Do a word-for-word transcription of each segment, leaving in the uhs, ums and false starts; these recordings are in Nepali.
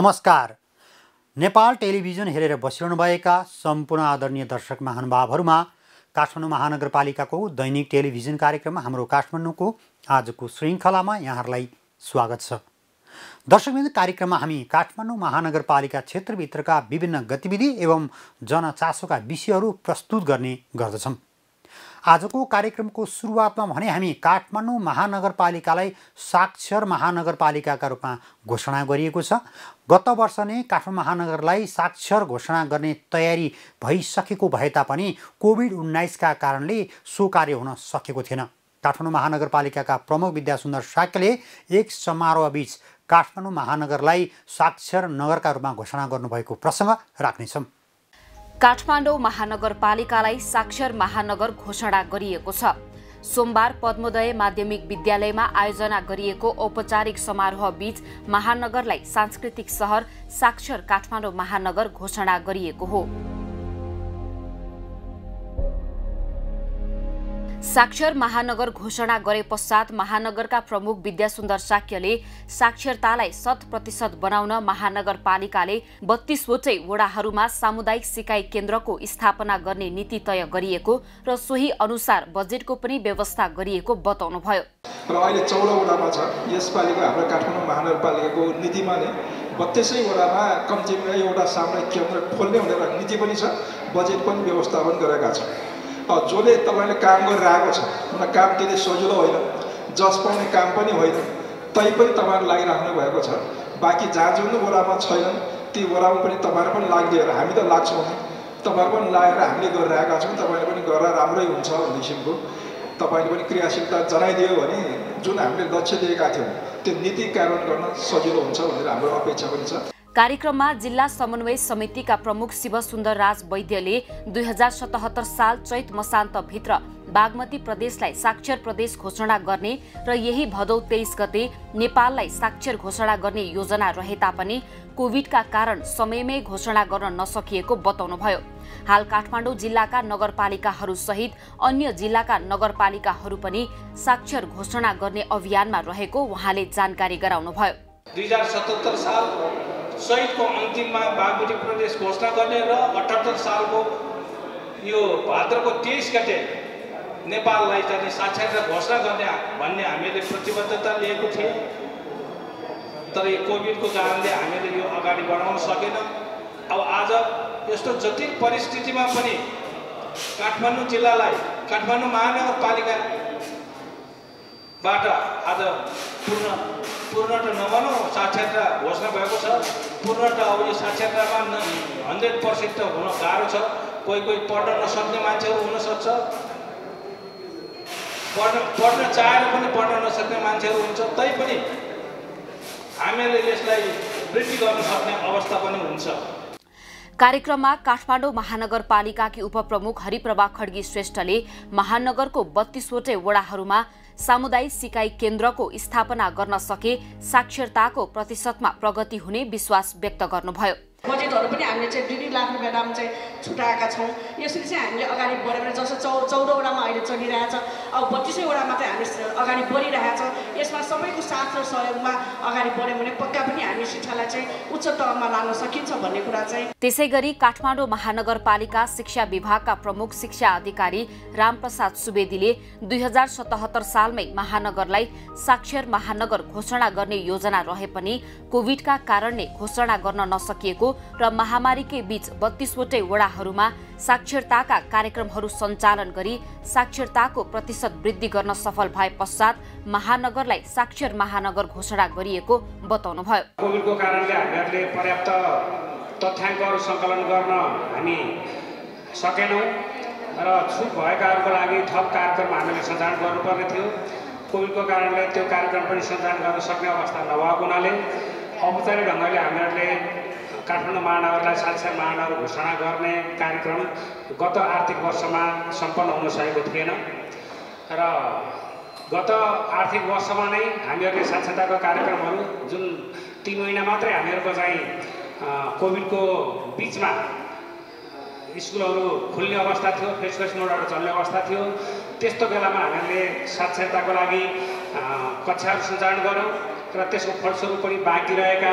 नमस्कार। नेपाल टेलिभिजन हेरेर बसिरहनुभएका सम्पूर्ण आदरणीय दर्शक महानुभावहरूमा काठमाडौँ महानगरपालिकाको दैनिक टेलिभिजन कार्यक्रम हाम्रो काठमाडौँको आजको श्रृङ्खलामा यहाँहरूलाई स्वागत छ। दर्शकवृन्द, कार्यक्रममा हामी काठमाडौँ महानगरपालिका क्षेत्रभित्रका विभिन्न गतिविधि एवं जनचासोका विषयहरू प्रस्तुत गर्ने गर्दछौँ। आजको कार्यक्रमको सुरुवातमा भने हामी काठमाडौँ महानगरपालिकालाई साक्षर महानगरपालिकाका रूपमा घोषणा गरिएको छ। गत वर्ष नै काठमाडौँ महानगरलाई साक्षर घोषणा गर्ने तयारी भइसकेको भए तापनि कोभिड उन्नाइसका कारणले सो कार्य हुन सकेको थिएन। काठमाडौँ महानगरपालिकाका प्रमुख विद्यासुन्दर शाक्यले एक समारोहबीच काठमाडौँ महानगरलाई साक्षर नगरका रूपमा घोषणा गर्नुभएको प्रसङ्ग राख्नेछौँ। काठमाडौँ महानगरपालिकालाई साक्षर महानगर घोषणा गरिएको छ। सोमबार पद्मोदय माध्यमिक विद्यालयमा आयोजना गरिएको औपचारिक समारोहबीच महानगरलाई सांस्कृतिक सहर साक्षर काठमाडौँ महानगर घोषणा गरिएको हो। साक्षर महानगर घोषणा गरे पश्चात महानगरका प्रमुख विद्यासुन्दर शाक्यले साक्षरतालाई शत प्रतिशत बनाउन महानगरपालिकाले बत्तीसवटै वडाहरूमा सामुदायिक सिकाइ केन्द्रको स्थापना गर्ने नीति तय गरिएको र सोही अनुसार बजेटको पनि व्यवस्था गरिएको बताउनुभयो। र अहिले चौध वडामा छ यसपालिको हाम्रो काठमाडौँ महानगरपालिकाको नीतिमा नै बत्तीसै वडामा कम्तीमा एउटा सामुदायिक केन्द्र खोल्ने भनेर नीति पनि छ, बजेट पनि व्यवस्थापन गरेका छ। जसले तपाईले काम गरिरहेको छ उनलाई काम दिने सजिलो होइन, जस पाउने काम पनि होइन, तैपनि तपाईँहरू लागिराख्नु भएको छ। बाँकी जहाँ जुन वडामा छैनन् ती वडामा पनि तपाईँहरू पनि लाग्दिएर हामी त लाग्छौँ, तपाईँहरू पनि लागेर हामीले गरिरहेका छौँ। तपाईँले पनि गरेर राम्रै हुन्छ भन्ने किसिमको तपाईँले पनि क्रियाशीलता जनाइदियो भने जुन हामीले लक्ष्य दिएका थियौँ त्यो नीति कार्यान्वयन गर्न सजिलो हुन्छ भनेर हाम्रो अपेक्षा पनि छ। कार्यक्रममा जिल्ला समन्वय समितिका प्रमुख शिव सुंदर राज वैद्यले दुई हजार सतहत्तर साल चैत मसान्तभित्र बागमती प्रदेशलाई साक्षर प्रदेश घोषणा गर्ने र यही भदौ तेइस गते नेपाललाई साक्षर घोषणा गर्ने योजना रहे तापनि कोभिडका कारण समयमै घोषणा गर्न नसकिएको बताउनुभयो। हाल काठमाडौँ जिल्लाका नगरपालिकाहरूसहित अन्य जिल्लाका नगरपालिकाहरू पनि साक्षर घोषणा गर्ने अभियानमा रहेको उहाँले जानकारी गराउनुभयो। दुई हजार सतहत्तर साल चैतको अन्तिममा बागमती प्रदेश घोषणा गर्ने र अठहत्तर सालको यो भाद्रको तेइस गते नेपाललाई चाहिँ साक्षरता घोषणा गर्ने भन्ने हामीले प्रतिबद्धता लिएको थियौँ। तर यो कोभिडको कारणले हामीले यो अगाडि बढाउन सकेन। अब आज यस्तो जटिल परिस्थितिमा पनि काठमाडौँ जिल्लालाई काठमाडौँ महानगरपालिकाबाट आज पूर्ण पूर्णत नभनौँ साक्षरता घोषणा भएको छ। पूर्णत अब यो साक्षरतामा हन्ड्रेड पर्सेन्ट त हुन गाह्रो छ। कोही कोही पढ्न नसक्ने मान्छेहरू हुनसक्छ, पढ्न पढ्न चाहेर पनि पढ्न नसक्ने मान्छेहरू हुन्छ, तैपनि हामीले यसलाई वृद्धि गर्न सक्ने अवस्था पनि हुन्छ। कार्यक्रममा काठमाडौँ महानगरपालिकाकी उपप्रमुख हरिप्रभा खड़गे श्रेष्ठले महानगरको बत्तीसवटै वडाहरूमा सामुदायिक सिकाइ केन्द्रको स्थापना गर्न सके साक्षरताको प्रतिशतमा प्रगति हुने विश्वास व्यक्त गर्नुभयो। बजेटहरू पनि हामीले चाहिँ दुई दुई लाख रुपियाँ दाम चाहिँ छुट्याएका छौँ। यसरी चाहिँ हामीले अगाडि बढेर जस्तो चौ चौधवटामा अहिले चलिरहेछ, अब बत्तीसैवटामा चाहिँ हामी अगाडि बढिरहेछ। यसमा सबैको साथ र सहयोगमा अगाडि बढ्यौँ भने पक्का पनि हामी शिक्षालाई चाहिँ उच्च तहमा लान सकिन्छ भन्ने कुरा चाहिँ। त्यसै गरी काठमाडौँ महानगरपालिका शिक्षा विभागका प्रमुख शिक्षा अधिकारी रामप्रसाद सुवेदीले दुई हजार सतहत्तर सालमै महानगरलाई साक्षर महानगर घोषणा गर्ने योजना रहे पनि कोभिडका कारणले घोषणा गर्न नसकिएको र महामारीकै बीच बत्तीसवटै वडाहरूमा साक्षरताका कार्यक्रमहरू सञ्चालन गरी साक्षरताको प्रतिशत वृद्धि गर्न सफल भए पश्चात महानगरलाई साक्षर महानगर घोषणा गरिएको बताउनुभयो। कोभिडको कारणले हामीहरूले पर्याप्त तथ्याङ्कहरू सङ्कलन गर्न हामी सकेनौँ र छुट भएकाहरूको लागि थप कार्यक्रम हामीले सञ्चालन गर्नुपर्ने थियो। कोभिडको कारणले त्यो कार्यक्रम पनि सञ्चालन गर्न सक्ने अवस्था नभएको हुनाले औपचारिक ढङ्गले हामीहरूले काठमाडौँ महानगरलाई साक्षर महानगर घोषणा गर्ने कार्यक्रम गत आर्थिक वर्षमा सम्पन्न हुन सकेको थिएन र गत आर्थिक वर्षमा नै हामीहरूले साक्षरताको कार्यक्रमहरू जुन तीन महिना मात्रै हामीहरूको चाहिँ कोभिडको बिचमा स्कुलहरू खुल्ने अवस्था थियो, फेस टु फेस मोडहरू चल्ने अवस्था थियो। त्यस्तो बेलामा हामीहरूले साक्षरताको लागि कक्षाहरू सञ्चालन गऱ्यौँ र त्यसको फलस्वरूप पनि बाँकी रहेका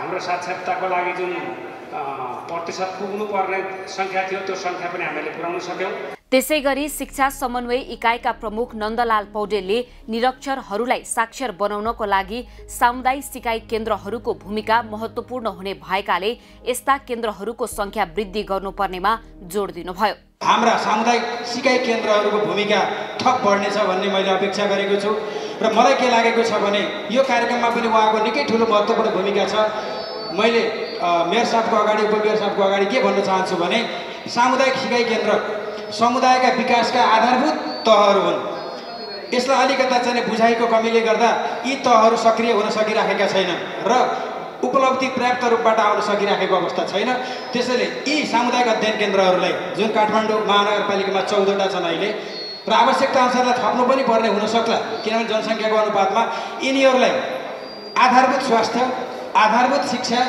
हाम्रो साक्षरताको लागि जुन प्रतिशत पुग्नुपर्ने संख्या थियो त्यो संख्या पनि हामीले पुर्याउन सक्यौं। त्यसैगरी शिक्षा समन्वय इकाइका प्रमुख नन्दलाल पौडेलले निरक्षरहरूलाई साक्षर बनाउनको लागि सामुदायिक सिकाइ केन्द्रहरूको भूमिका महत्त्वपूर्ण हुने भएकाले यस्ता केन्द्रहरूको संख्या वृद्धि गर्नुपर्नेमा जोड दिनुभयो। हाम्रा सामुदायिक सिकाइ केन्द्रहरूको भूमिका थप बढ्नेछ भन्ने मैले अपेक्षा गरेको छु र मलाई के लागेको छ भने यो कार्यक्रममा पनि उहाँको निकै ठूलो महत्त्वपूर्ण भूमिका छ। मैले मेयर साहबको अगाडि उपमेयर साहबको अगाडि के भन्न चाहन्छु भने सामुदायिक सिकाइ केन्द्र समुदायका विकासका आधारभूत तहहरू हुन्। यसलाई अलिकता चाहिँ बुझाइको कमीले गर्दा यी तहहरू सक्रिय हुन सकिराखेका छैनन् र उपलब्धि पर्याप्त रूपबाट आउन सकिराखेको अवस्था छैन। त्यसैले यी सामुदायिक अध्ययन केन्द्रहरूलाई जुन काठमाडौँ महानगरपालिकामा चौधवटा छन् अहिले र आवश्यकता अनुसारलाई थप्नु पनि पर्ने हुन सक्ला, किनभने जनसङ्ख्याको अनुपातमा यिनीहरूलाई आधारभूत स्वास्थ्य, आधारभूत शिक्षा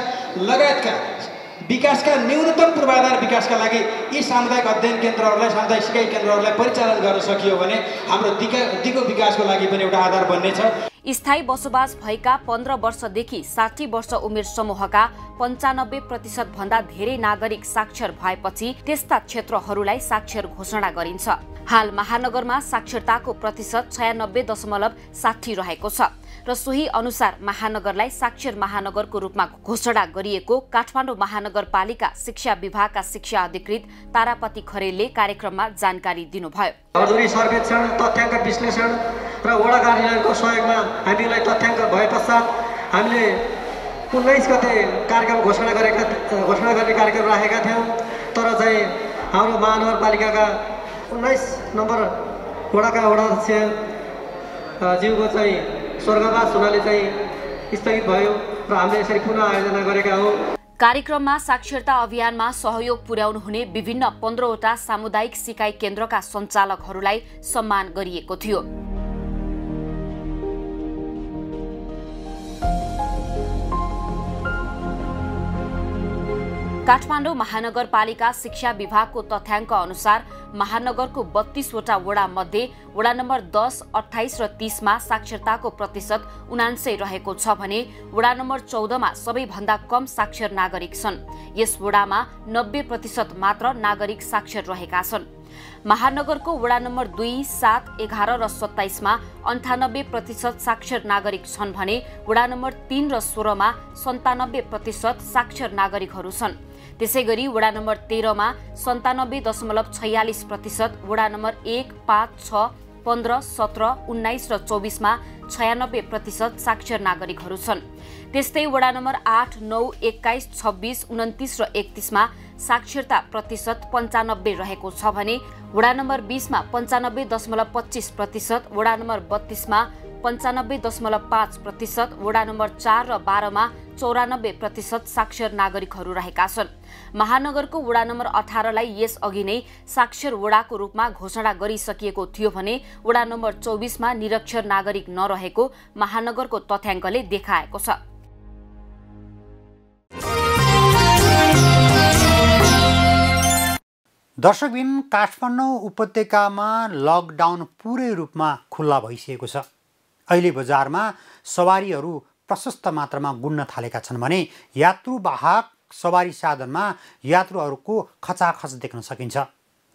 लगायतका विकासका न्यूनतम पूर्वाधार विकासका लागि यी सामुदायिक अध्ययन केन्द्रहरूलाई, सामुदायिक सिकाइ केन्द्रहरूलाई परिचालन गर्न सकियो भने हाम्रो दिगो विकासको लागि पनि एउटा आधार बन्नेछ। स्थायी बसोबास भएका पन्ध्र वर्षदेखि साठी वर्ष उमेर समूहका पन्चानब्बे प्रतिशत भन्दा धेरै नागरिक साक्षर भएपछि त्यस्ता क्षेत्रहरूलाई साक्षर घोषणा गरिन्छ। हाल महानगरमा साक्षरताको प्रतिशत छयानब्बे दशमलव साठी रहेको छ र सोही अनुसार महानगरलाई साक्षर महानगरको रूपमा घोषणा गरिएको काठमाडौँ महानगरपालिका शिक्षा विभागका शिक्षा अधिकृत तारापति खरेले कार्यक्रममा जानकारी दिनुभयो। हजुरी सर्वेक्षण, तथ्याङ्क विश्लेषण र वडा कार्यालयको सहयोगमा हामीलाई तथ्याङ्क भए पश्चात हामीले उन्नाइस गते कार्यक्रम घोषणा गरेका घोषणा गर्ने कार्यक्रम राखेका थियौँ। तर चाहिँ हाम्रो महानगरपालिकाका उन्नाइस नम्बर वडाका वडाध्यक्ष ज्यूको चाहिँ स्वर्गवास हुनाले चाहिँ स्थगित भयो र हामीले यसरी पुनः आयोजना गरेका हौं। कार्यक्रममा साक्षरता अभियानमा सहयोग पुर्याउनु हुने विभिन्न पन्ध्रवटा सामुदायिक सिकाइ केन्द्रका सञ्चालकहरूलाई सम्मान गरिएको थियो। काठमाडौँ महानगरपालिका शिक्षा विभागको तथ्याङ्क अनुसार महानगरको बत्तीसवटा वडा मध्ये वडा नम्बर दस, अठाइस र तीस मा साक्षरताको प्रतिशत उनान्सय रहेको छ भने वडा नम्बर चौध मा सबैभन्दा कम साक्षर नागरिक छन्। यस वडामा नब्बे प्रतिशत मात्र नागरिक साक्षर रहेका छन्। महानगरको वडा नम्बर दुई, सात, एघार र सत्ताइस मा अन्ठानब्बे प्रतिशत साक्षर नागरिक छन् भने वडा नम्बर तीन र सोह्र मा सन्तानब्बे प्रतिशत साक्षर नागरिकहरू छन्। त्यसैगरी वडा नम्बर तेह्र मा सन्तानब्बे दशमलव छयालिस प्रतिशत, वडा नम्बर एक, पाँच, छ, पन्ध्र, सत्र, उन्नाइस र चौबिस मा छयानब्बे प्रतिशत साक्षर नागरिकहरू छन्। त्यस्तै वडा नम्बर आठ, नौ, एक्काइस, छब्बिस, उन्तिस र एकतिस मा साक्षरता प्रतिशत पन्चानब्बे रहेको छ भने वडा नम्बर बीस मा पन्चानब्बे दशमलव पच्चिस प्रतिशत, वडा नम्बर बत्तीस मा पन्चानब्बे दशमलव पाँच प्रतिशत, वडा नम्बर चार र बाह्रमा चौरानब्बे प्रतिशत साक्षर नागरिकहरू रहेका छन्। महानगरको वडा नम्बर अठारलाई यस अघि नै साक्षर वडाको रूपमा घोषणा गरिसकिएको थियो भने वडा नम्बर चौबिसमा निरक्षर नागरिक नरहेको महानगरको तथ्याङ्कले देखाएको छ। दर्शकबिन, काठमाडौँ उपत्यकामा लकडाउन पूरै रूपमा खुल्ला भइसकेको छ। अहिले बजारमा सवारीहरू प्रशस्त मात्रामा गुड्न थालेका छन् भने यात्रुवाहक सवारी साधनमा यात्रुहरूको खचाखच देख्न सकिन्छ,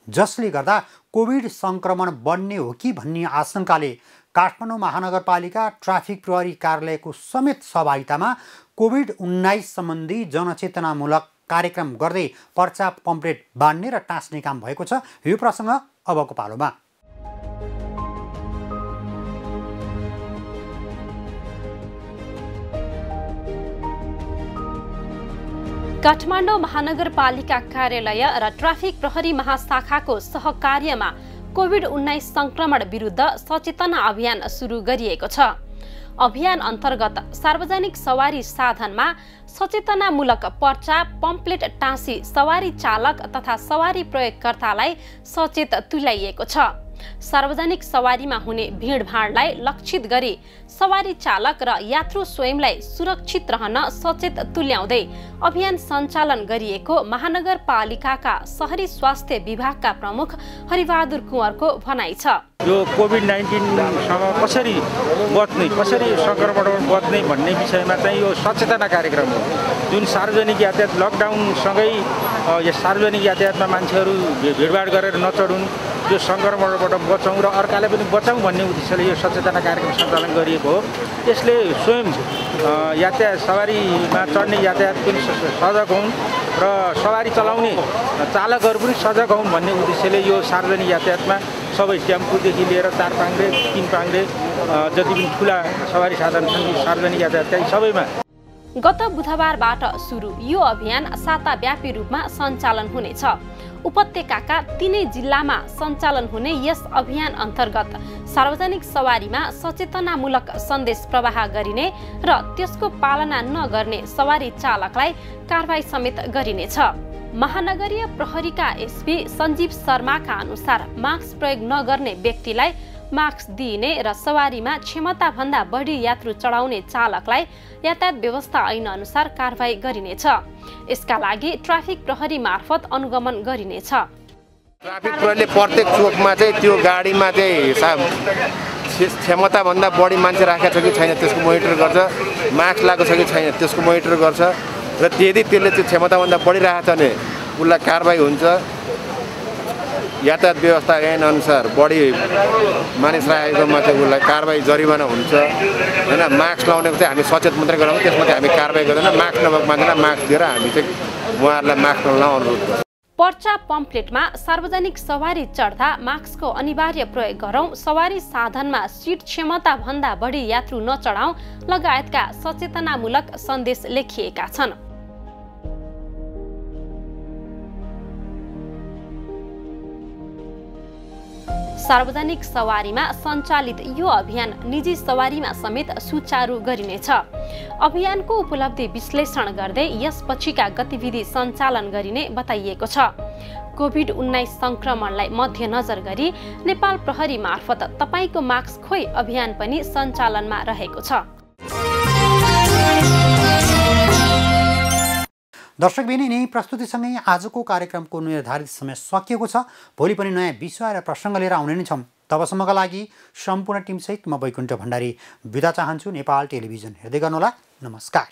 जसले गर्दा कोभिड सङ्क्रमण बन्ने हो कि भन्ने आशंकाले काठमाडौँ महानगरपालिका ट्राफिक प्रहरी कार्यालयको समेत सहभागितामा कोभिड उन्नाइस सम्बन्धी जनचेतनामूलक कार्यक्रम गर्दै पर्चा पम्पलेट बाँड्ने र टाँस्ने काम भएको छ। यो प्रसङ्ग अबको पालोमा। काठमाडौँ महानगरपालिका कार्यालय र ट्राफिक प्रहरी महाशाखाको सहकार्यमा कोभिड उन्नाइस संक्रमण विरुद्ध सचेतना अभियान सुरु गरिएको छ। अभियान अन्तर्गत सार्वजनिक सवारी साधनमा सचेतनामूलक पर्चा पम्पलेट टाँसी सवारी चालक तथा सवारी प्रयोगकर्तालाई सचेत तुल्याइएको छ। सार्वजनिक सवारीमा हुने भीडभाडलाई लक्षित गरी सवारी चालक र यात्रु स्वयंलाई सुरक्षित रहन सचेत तुल्याउँदै अभियान सञ्चालन गरिएको महानगरपालिकाका शहरी स्वास्थ्य विभागका प्रमुख हरि बहादुर कुँवरको भनाइ छ। यो कोभिड उन्नाइस सँग कसरी बच्ने, कसरी संक्रमणबाट बच्ने भन्ने विषयमा चाहिँ यो सचेतना कार्यक्रम हो जुन सार्वजनिक यातायात लकडाउन सँगै यस सार्वजनिक यातायातमा मान्छेहरू भीडभाड गरेर नचढुन्, यो संक्रमणबाट बचाउँ र अर्कालाई पनि बचाउँ भन्ने उद्देश्यले यो सचेतना कार्यक्रम सञ्चालन गरिएको हो। यसले स्वयं यातायात सवारीमा चढ्ने यातायात पनि सजग हुन् र सवारी चलाउने चालकहरू पनि सजग हुन् भन्ने उद्देश्यले यो सार्वजनिक यातायातमा सबै टेम्पोदेखि लिएर चार पाङ्ग्रे तीन पाङ्ग्रे जति पनि ठुला सवारी साधन छन् सार्वजनिक यातायातका सबैमा गत बुधबारबाट सुरु यो अभियान साताव्यापी रूपमा सञ्चालन हुनेछ। उपत्यकाका तीनै जिल्लामा सञ्चालन हुने यस अभियान अन्तर्गत सार्वजनिक सवारीमा सचेतनामूलक सन्देश प्रवाह गरिने र त्यसको पालना नगर्ने सवारी चालकलाई कारबाही समेत गरिनेछ। महानगरीय प्रहरीका एसपी संजीव शर्माका अनुसार मास्क प्रयोग नगर्ने व्यक्तिलाई मास्क दिइने र सवारीमा क्षमताभन्दा बढी यात्रु चढाउने चालकलाई यातायात व्यवस्था ऐन अनुसार कारवाही गरिनेछ। यसका लागि ट्राफिक प्रहरी मार्फत अनुगमन गरिनेछ। ट्राफिक प्रहरीले प्रत्येक चोकमा चाहिँ त्यो गाडीमा चाहिँ क्षमताभन्दा बढी मान्छे राखेको छ कि छैन त्यसको मोनिटर गर्छ, मास्क लागेको छ कि छैन त्यसको मोनिटर गर्छ र यदि त्यसले त्यो क्षमताभन्दा बढी राखेको छ भने उसलाई कारवाही हुन्छ। यातायात व्यवस्था ऐन अनुसार बढी मानिस राखेकोमा चाहिँ उसलाई कारवाही जरिवाना हुन्छ हैन। मास्क लाउनेको चाहिँ हामी सचेत मात्रै गराउँछौँ, त्यसमा चाहिँ हामी कारवाही गर्दैनौँ। मास्क नभएको मान्छेलाई मास्क दिएर हामी चाहिँ उहाँहरूलाई मास्क लाउन अनुरोध गर्छौँ। पर्चा पम्पलेटमा सार्वजनिक सवारी चढ्दा मास्कको अनिवार्य प्रयोग गरौँ, सवारी साधनमा सिट क्षमताभन्दा बढी यात्रु नचढाउँ लगायतका सचेतनामूलक सन्देश लेखिएका छन्। सार्वजनिक सवारीमा सञ्चालित यो अभियान निजी सवारीमा समेत सुचारू गरिनेछ। अभियानको उपलब्धि विश्लेषण गर्दै यसपछिका गतिविधि सञ्चालन गरिने बताइएको छ। कोभिड उन्नाइस सङ्क्रमणलाई मध्यनजर गरी नेपाल प्रहरी मार्फत तपाईँको मास्क खोइ अभियान पनि सञ्चालनमा रहेको छ। दर्शकबिनी नै प्रस्तुतिसँगै आजको कार्यक्रमको निर्धारित समय सकिएको छ। भोलि पनि नयाँ विषय र प्रसङ्ग लिएर आउने नै छौँ। तबसम्मका लागि सम्पूर्ण टिमसहित म बैकुण्ठ भण्डारी बिदा चाहन्छु। नेपाल टेलिभिजन हेर्दै गर्नुहोला। नमस्कार।